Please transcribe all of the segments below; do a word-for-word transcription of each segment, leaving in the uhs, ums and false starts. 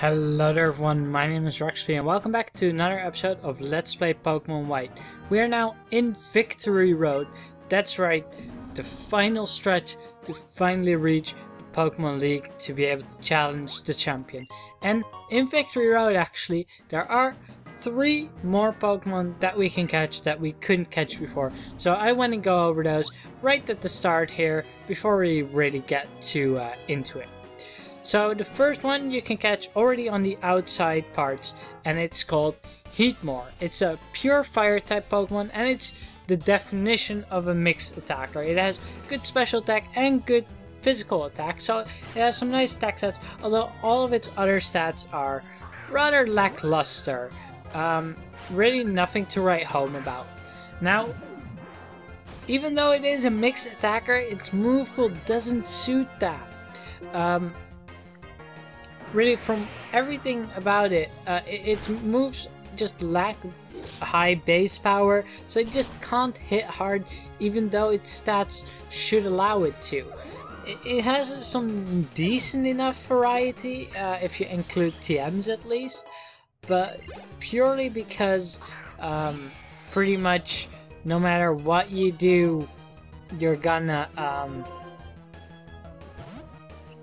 Hello there everyone, my name is Raxby and welcome back to another episode of Let's Play Pokemon White. We are now in Victory Road, that's right, the final stretch to finally reach the Pokemon League to be able to challenge the champion. And in Victory Road actually, there are three more Pokemon that we can catch that we couldn't catch before. So I want to go over those right at the start here before we really get too uh, into it. So the first one you can catch already on the outside parts and it's called Heatmor. It's a pure fire type Pokemon and it's the definition of a mixed attacker. It has good special attack and good physical attack, so it has some nice attack stats, although all of its other stats are rather lackluster. Um, really nothing to write home about. Now, even though it is a mixed attacker, its move pool doesn't suit that. Um, Really, from everything about it, uh, its moves just lack high base power, so it just can't hit hard, even though its stats should allow it to. It has some decent enough variety, uh, if you include T Ms at least, but purely because um, pretty much no matter what you do, you're gonna... Um,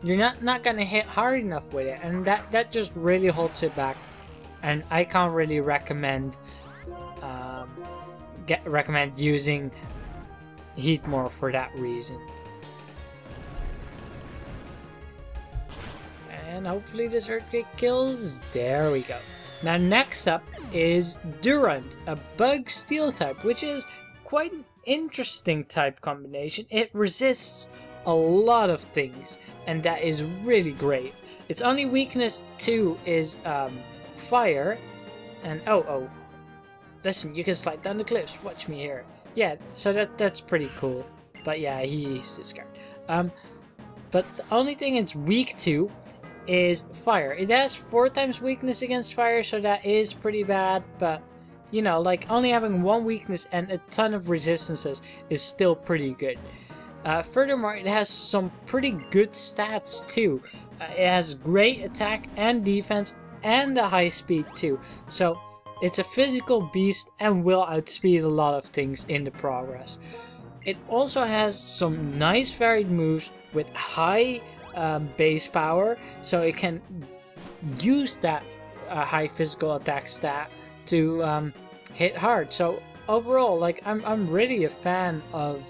You're not, not gonna hit hard enough with it, and that, that just really holds it back. And I can't really recommend um, get recommend using Heatmor for that reason. And hopefully this earthquake kills. There we go. Now next up is Durant, a bug steel type, which is quite an interesting type combination. It resists a lot of things, and that is really great. Its only weakness too is um, fire, and oh oh, listen, you can slide down the cliffs. Watch me here. Yeah, so that that's pretty cool. But yeah, he's scared. Um, but the only thing it's weak to is fire. It has four times weakness against fire, so that is pretty bad. But you know, like only having one weakness and a ton of resistances is still pretty good. Uh, furthermore, it has some pretty good stats too. Uh, it has great attack and defense and a high speed too. So it's a physical beast and will outspeed a lot of things in the progress. It also has some nice varied moves with high uh, base power. So it can use that uh, high physical attack stat to um, hit hard. So overall, like I'm, I'm really a fan of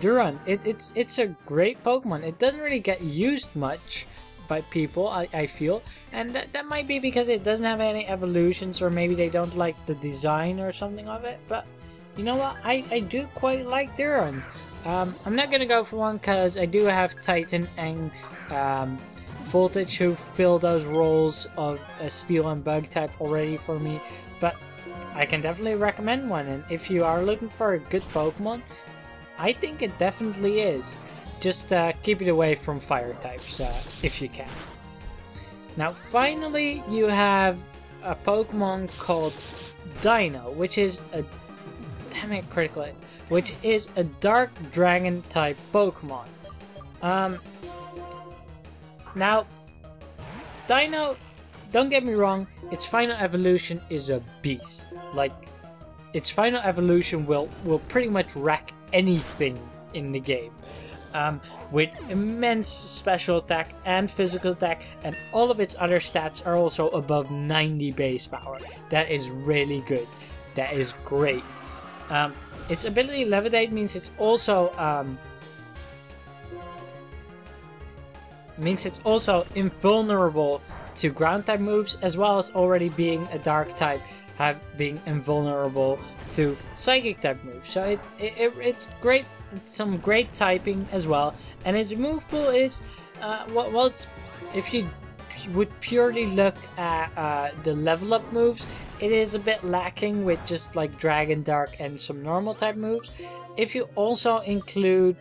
Durant. It, it's it's a great Pokemon. It doesn't really get used much by people, I, I feel, and that, that might be because it doesn't have any evolutions, or maybe they don't like the design or something of it, but you know what, I, I do quite like Durant. Um, I'm not gonna go for one because I do have Titan and um, Voltage who fill those roles of a steel and bug type already for me, but I can definitely recommend one, and if you are looking for a good Pokemon, I think it definitely is. Just uh, keep it away from fire types uh, if you can. Now finally you have a Pokemon called Dino, which is a damn it critical hit, which is a dark dragon type Pokemon. Um, now Dino, don't get me wrong, its final evolution is a beast. Like its final evolution will will pretty much wreck anything in the game, um, with immense special attack and physical attack, and all of its other stats are also above ninety base power. That is really good. That is great. Um, its ability Levitate means it's also um, means it's also invulnerable to ground type moves, as well as already being a dark type, have being invulnerable to psychic type moves. So it, it, it, it's great, it's some great typing as well. And its move pool is, uh, well, well it's, if you would purely look at uh, the level up moves, it is a bit lacking with just like Dragon, Dark and some normal type moves. If you also include,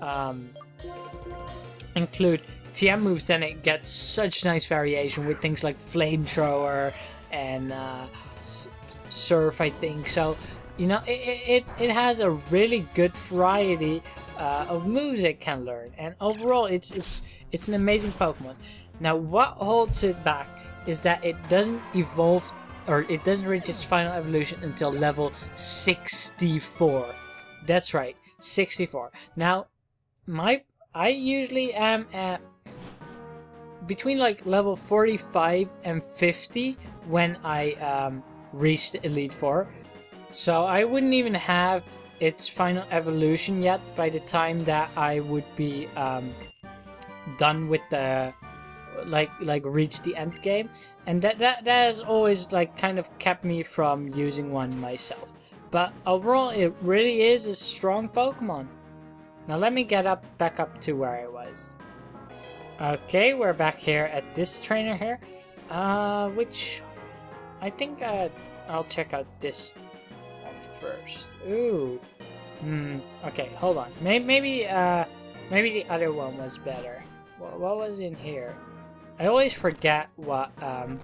um, include T M moves, then it gets such nice variation with things like Flamethrower and uh, Surf, I think. So you know, it, it, it has a really good variety uh, of moves it can learn, and overall it's it's it's an amazing Pokemon. Now what holds it back is that it doesn't evolve, or it doesn't reach its final evolution until level sixty-four. That's right, sixty-four. Now my I usually am at between like level forty-five and fifty when I um, reached Elite Four. So I wouldn't even have its final evolution yet by the time that I would be um, done with the like like reach the end game, and that, that that has always like kind of kept me from using one myself. But overall, it really is a strong Pokemon. Now let me get up back up to where I was. Okay, we're back here at this trainer here, uh, which I think uh, I'll check out this first. Ooh. Hmm. Okay, hold on. Maybe, maybe, uh, maybe the other one was better. What, what was in here? I always forget what, um,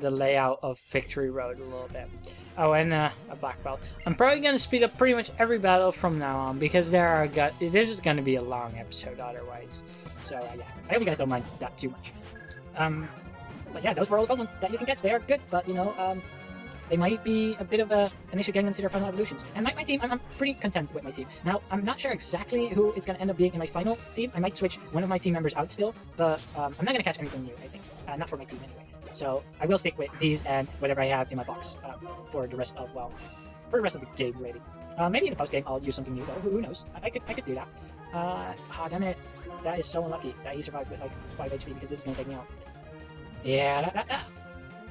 the layout of Victory Road a little bit. Oh, and, uh, a black belt. I'm probably gonna speed up pretty much every battle from now on, because there are gut- this is gonna be a long episode otherwise. So, uh, yeah. I hope you guys don't mind that too much. Um, but yeah, those were all the Pokemon that you can catch. They are good, but, you know, um, they might be a bit of a, an issue getting them to their final evolutions. And like my team, I'm, I'm pretty content with my team. Now, I'm not sure exactly who it's going to end up being in my final team. I might switch one of my team members out still, but um, I'm not going to catch anything new, I think. Uh, not for my team anyway. So I will stick with these and whatever I have in my box uh, for the rest of, well, for the rest of the game, really. Uh, maybe in the post-game I'll use something new, though. Who, who knows? I, I could I could do that. Uh, ah, damn it. That is so unlucky that he survived with, like, five H P, because this is going to take me out. Yeah, that, that, that,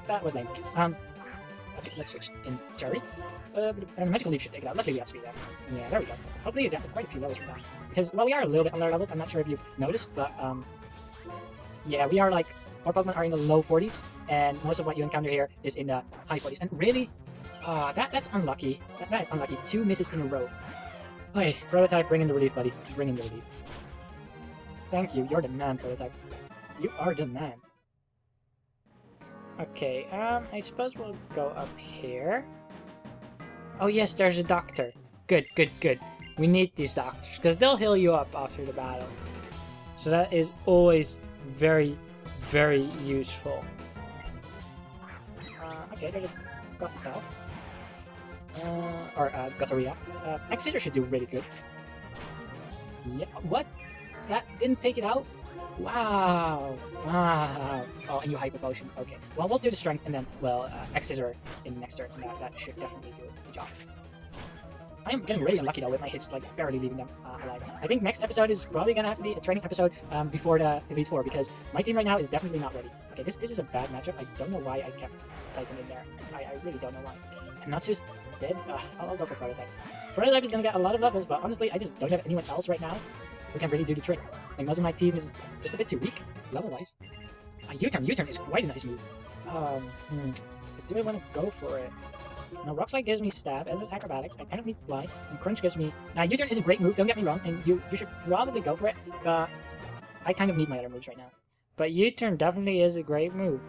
that was lame. Um... Okay, let's switch in Cherry. Uh, and Magical Leaf should take it out. Luckily we have speed there. Yeah, there we go. Hopefully you got quite a few levels from that. Because, well, we are a little bit on lower level. I'm not sure if you've noticed, but, um... yeah, we are, like... our Pokemon are in the low forties, and most of what you encounter here is in the high forties. And really? Ah, uh, that, that's unlucky. That, that is unlucky. Two misses in a row. Hey, Prototype, bring in the relief, buddy. Bring in the relief. Thank you. You're the man, Prototype. You are the man. Okay, um, I suppose we'll go up here. Oh yes, there's a doctor. Good, good, good. We need these doctors, because they'll heal you up after the battle. So that is always very, very useful. Uh, okay, there's a Gottatail. Uh, or, uh, Gottaria. Uh, Exeter should do really good. Yeah, what? That didn't take it out? Wow! Wow! Oh, and you Hyper Potion. Okay. Well, we'll do the Strength, and then, well, uh, Exeter in the next turn. That, that should definitely do the job. I am getting really unlucky, though, with my hits, like, barely leaving them uh, alive. I think next episode is probably gonna have to be a training episode um, before the Elite Four, because my team right now is definitely not ready. Okay, this this is a bad matchup. I don't know why I kept Titan in there. I, I really don't know why. And Natsu's dead? Ugh, I'll, I'll go for Prototype. Prototype is gonna get a lot of levels, but honestly, I just don't have anyone else right now who can really do the trick. Like, most of my team is just a bit too weak, level-wise. A U-turn, U-turn is quite a nice move. Um, hmm, do I want to go for it? Now, Rock Slide gives me Stab, as is Acrobatics. I kind of need Fly, and Crunch gives me... Now, U-turn is a great move, don't get me wrong, and you, you should probably go for it, but I kind of need my other moves right now. But U-turn definitely is a great move.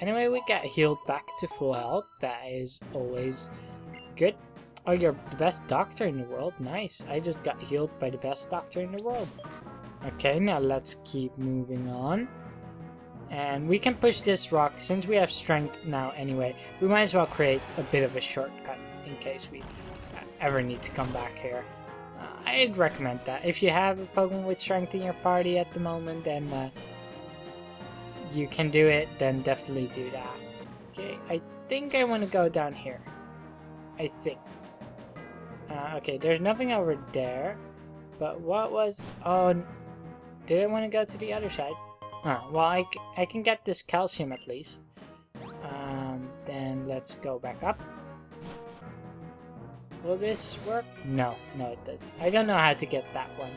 Anyway, we get healed back to full health. That is always good. Oh, you're the best doctor in the world. Nice. I just got healed by the best doctor in the world. Okay, now let's keep moving on. And we can push this rock. Since we have strength now anyway, we might as well create a bit of a shortcut in case we ever need to come back here. Uh, I'd recommend that. If you have a Pokemon with strength in your party at the moment and uh, you can do it, then definitely do that. Okay, I think I want to go down here. I think. Uh, okay, there's nothing over there, but what was on? Did I want to go to the other side? Oh, well, I, c I can get this calcium at least. Um, then let's go back up. Will this work? No, no, it doesn't. I don't know how to get that one.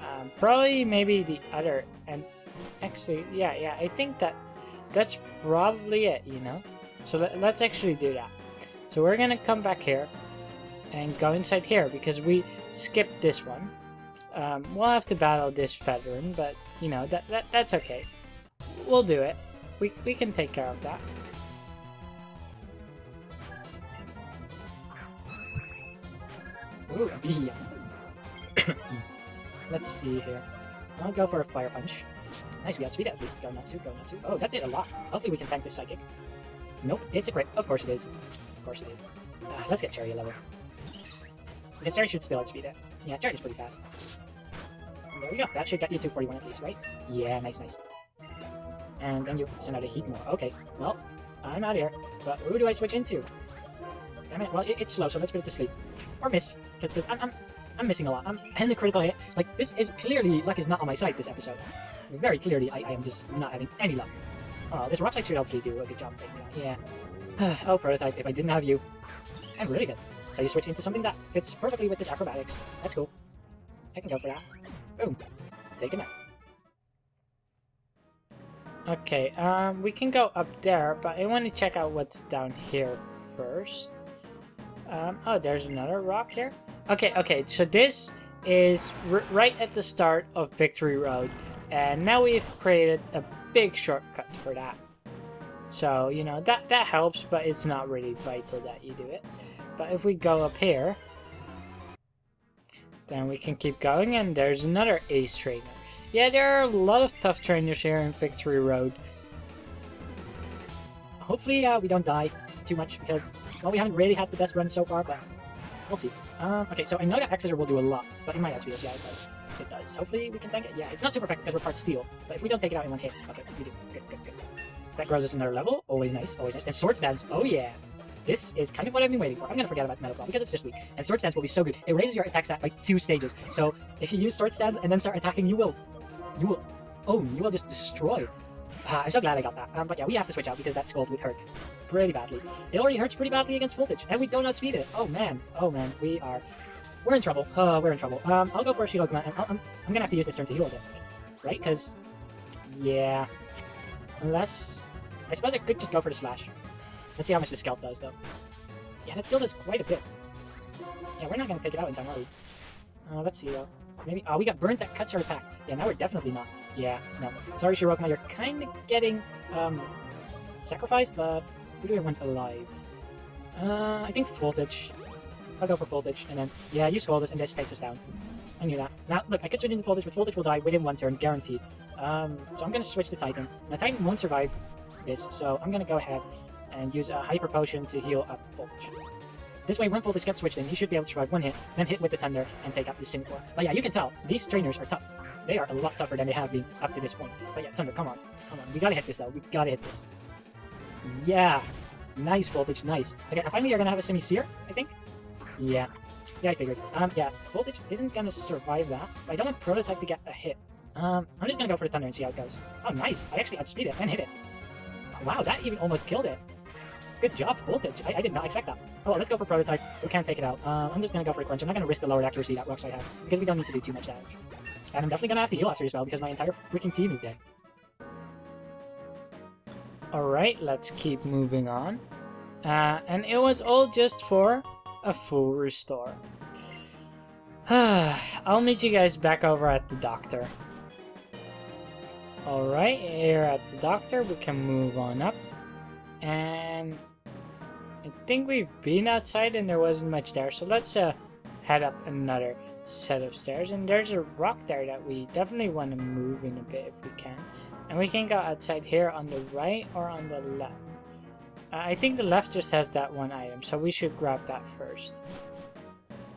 Um, probably maybe the other, and actually, yeah, yeah, I think that that's probably it, you know? So let, let's actually do that. So we're gonna come back here and go inside here, because we skipped this one. Um, we'll have to battle this Fedrun, but, you know, that, that that's okay. We'll do it. We, we can take care of that. Ooh, yeah. Let's see here. I'll go for a Fire Punch. Nice, we outspeed at least. Go Natsu, go Natsu. Oh, that did a lot. Hopefully we can tank this Psychic. Nope, it's a crit. Of course it is. Of course it is. Uh, let's get Cherry a level. Because Terry should still outspeed it. Yeah, Cherry's pretty fast. There we go. That should get you to forty-one at least, right? Yeah, nice, nice. And then you send out a Heatmor. Okay, well, I'm out of here. But who do I switch into? Damn it. Well, it, it's slow, so let's put it to sleep. Or miss. Because I'm, I'm, I'm missing a lot. I'm, and the critical hit. Like, this is clearly, luck is not on my side this episode. Very clearly, I, I am just not having any luck. Oh, this Rock Slide should hopefully do a good job taking me out. Yeah. Oh, Prototype, if I didn't have you, I'm really good. So you switch into something that fits perfectly with this acrobatics. That's cool. I can go for that. Boom. Take a nap. Okay, um, we can go up there, but I want to check out what's down here first. Um, oh, there's another rock here. Okay, okay, so this is r right at the start of Victory Road, and now we've created a big shortcut for that. So, you know, that, that helps, but it's not really vital that you do it. But if we go up here, then we can keep going, and there's another Ace Trainer. Yeah, there are a lot of tough trainers here in Victory Road. Hopefully uh, we don't die too much, because, well, we haven't really had the best run so far, but we'll see. Um, okay, so I know that Exeter will do a lot, but it might outspeed us. Yeah, it does. It does. Hopefully we can tank it. Yeah, it's not super effective because we're part steel, but if we don't take it out in one hit, okay, we do. Good, good, good. That grows us another level. Always nice, always nice. And Sword Stance, oh yeah. This is kind of what I've been waiting for. I'm going to forget about Metal Claw because it's just weak. And Sword Stance will be so good. It raises your attack stat by two stages. So if you use Sword Stance and then start attacking, you will... You will... Oh, you will just destroy. Ah, I'm so glad I got that. Um, but yeah, we have to switch out because that Scold would hurt pretty badly. It already hurts pretty badly against Voltage. And we don't outspeed it. Oh, man. Oh, man. We are... We're in trouble. Oh, we're in trouble. Um, I'll go for a Shirokuma. And I'll, I'm, I'm going to have to use this turn to heal a bit. Right? Because... Yeah... Unless... I suppose I could just go for the Slash. Let's see how much the scalp does, though. Yeah, that still does quite a bit. Yeah, we're not gonna take it out in time, are we? Uh, let's see, though. Maybe... Oh, we got burnt. That cuts her attack. Yeah, now we're definitely not. Yeah, no. Sorry, Shirokuma, you're kind of getting, um... sacrificed, but... Who do I want alive? Uh, I think Voltage. I'll go for Voltage, and then... Yeah, you scold us, and this takes us down. I knew that. Now, look, I could switch into Voltage, but Voltage will die within one turn, guaranteed. Um, so I'm gonna switch to Titan. Now, Titan won't survive this, so I'm gonna go ahead... and use a Hyper Potion to heal up Voltage. This way, when Voltage gets switched in, he should be able to survive one hit, then hit with the Thunder, and take out the Simicore. But yeah, you can tell, these trainers are tough. They are a lot tougher than they have been up to this point. But yeah, Thunder, come on. Come on, we gotta hit this though, we gotta hit this. Yeah! Nice, Voltage, nice. Okay, finally you're gonna have a Simisear, I think? Yeah. Yeah, I figured. Um, yeah, Voltage isn't gonna survive that, but I don't want Prototype to get a hit. Um, I'm just gonna go for the Thunder and see how it goes. Oh, nice! I actually outspeed it and hit it. Wow, that even almost killed it. Good job, Voltage. I, I did not expect that. Oh, well, let's go for Prototype. We can't take it out. Uh, I'm just going to go for a Quench. I'm not going to risk the lowered accuracy that Rockslide has, because we don't need to do too much damage. And I'm definitely going to have to heal after this spell, because my entire freaking team is dead. Alright, let's keep moving on. Uh, and it was all just for a full restore. I'll meet you guys back over at the doctor. Alright, here at the doctor, we can move on up. And... I think we've been outside and there wasn't much there, so let's uh, head up another set of stairs. And there's a rock there that we definitely want to move in a bit if we can. And we can go outside here on the right or on the left. Uh, I think the left just has that one item, so we should grab that first.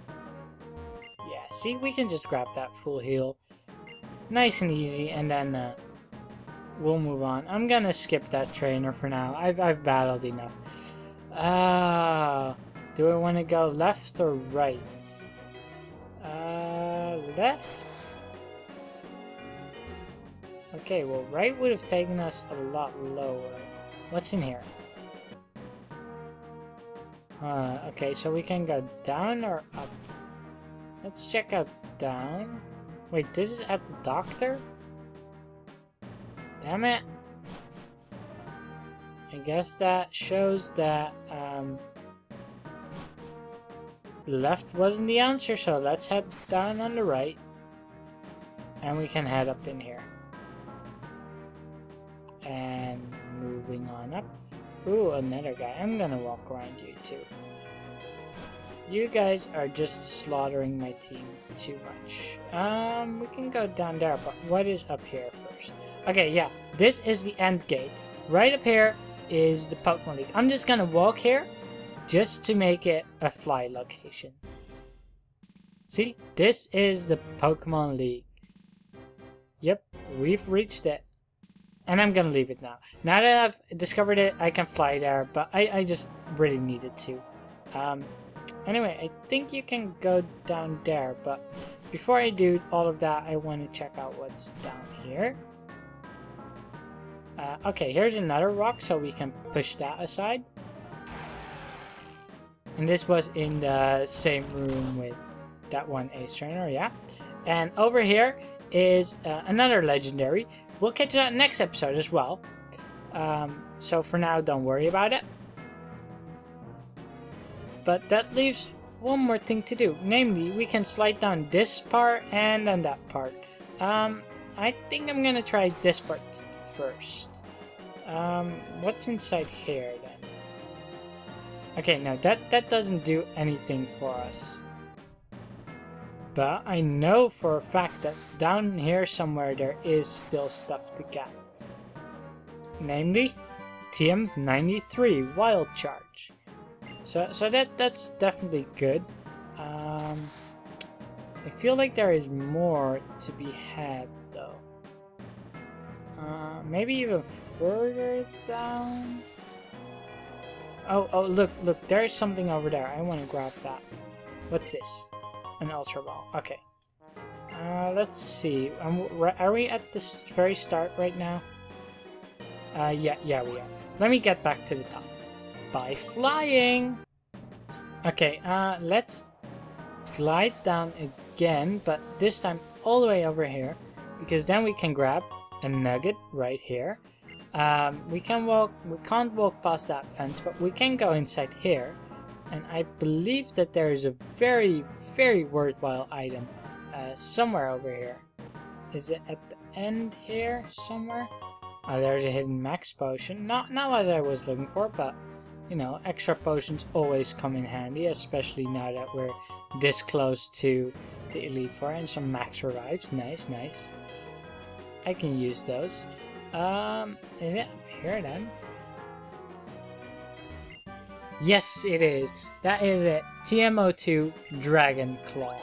Yeah, see, we can just grab that full heal. Nice and easy, and then... Uh, We'll move on. I'm gonna skip that trainer for now. I've, I've battled enough. Uh, do I want to go left or right? Uh, left? Okay, well, right would have taken us a lot lower. What's in here? Uh, okay, so we can go down or up. Let's check out down. Wait, this is at the doctor? Damn it. I guess that shows that um, left wasn't the answer, so let's head down on the right. And we can head up in here. And moving on up. Ooh, another guy. I'm gonna walk around you too. You guys are just slaughtering my team too much. Um, we can go down there, but what is up here first? Okay, yeah, this is the end gate. Right up here is the Pokemon League. I'm just gonna walk here just to make it a fly location. See, this is the Pokemon League. Yep, we've reached it. And I'm gonna leave it now. Now that I've discovered it, I can fly there, but I, I just really needed to. Um, anyway, I think you can go down there, but before I do all of that, I want to check out what's down here. Uh, okay, here's another rock, so we can push that aside. And this was in the same room with that one Ace Trainer, yeah. And over here is uh, another legendary. We'll get to that next episode as well. Um, so for now, don't worry about it. But that leaves one more thing to do. Namely, we can slide down this part and on that part. Um, I think I'm gonna try this part first. Um, what's inside here then? Okay, no, that, that doesn't do anything for us. But I know for a fact that down here somewhere there is still stuff to get. Namely, T M ninety-three Wild Charge. So, so that that's definitely good. Um, I feel like there is more to be had though. Uh, maybe even further down. Oh, oh, look, look, there's something over there. I want to grab that. What's this? An Ultra Ball. Okay. Uh, let's see. Um, are we at this very start right now? Uh, yeah, yeah, we are. Let me get back to the top. By flying! Okay, uh, let's glide down again, but this time all the way over here, because then we can grab a nugget right here. Um, we can walk, we can't walk past that fence, but we can go inside here. And I believe that there is a very, very worthwhile item uh, somewhere over here. Is it at the end here somewhere? Uh, there's a hidden max potion. Not, not what I was looking for, but you know, extra potions always come in handy, especially now that we're this close to the Elite Four and some max revives. Nice, nice. I can use those. Um, is it up here then? Yes, it is. That is it. T M zero two Dragon Claw.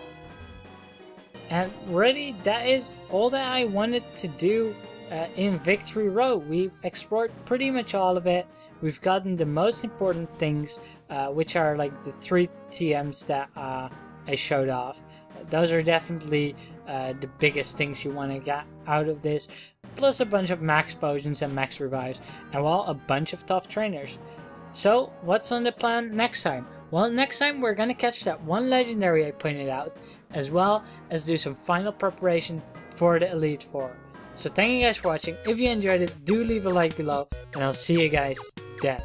And really, that is all that I wanted to do uh, in Victory Road. We've explored pretty much all of it. We've gotten the most important things, uh, which are like the three T Ms that uh, I showed off. Those are definitely uh, the biggest things you want to get out of this. Plus a bunch of max potions and max revives. And well, a bunch of tough trainers. So, what's on the plan next time? Well, next time we're gonna catch that one legendary I pointed out, as well as do some final preparation for the Elite Four. So thank you guys for watching. If you enjoyed it, do leave a like below, and I'll see you guys then.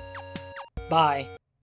Bye!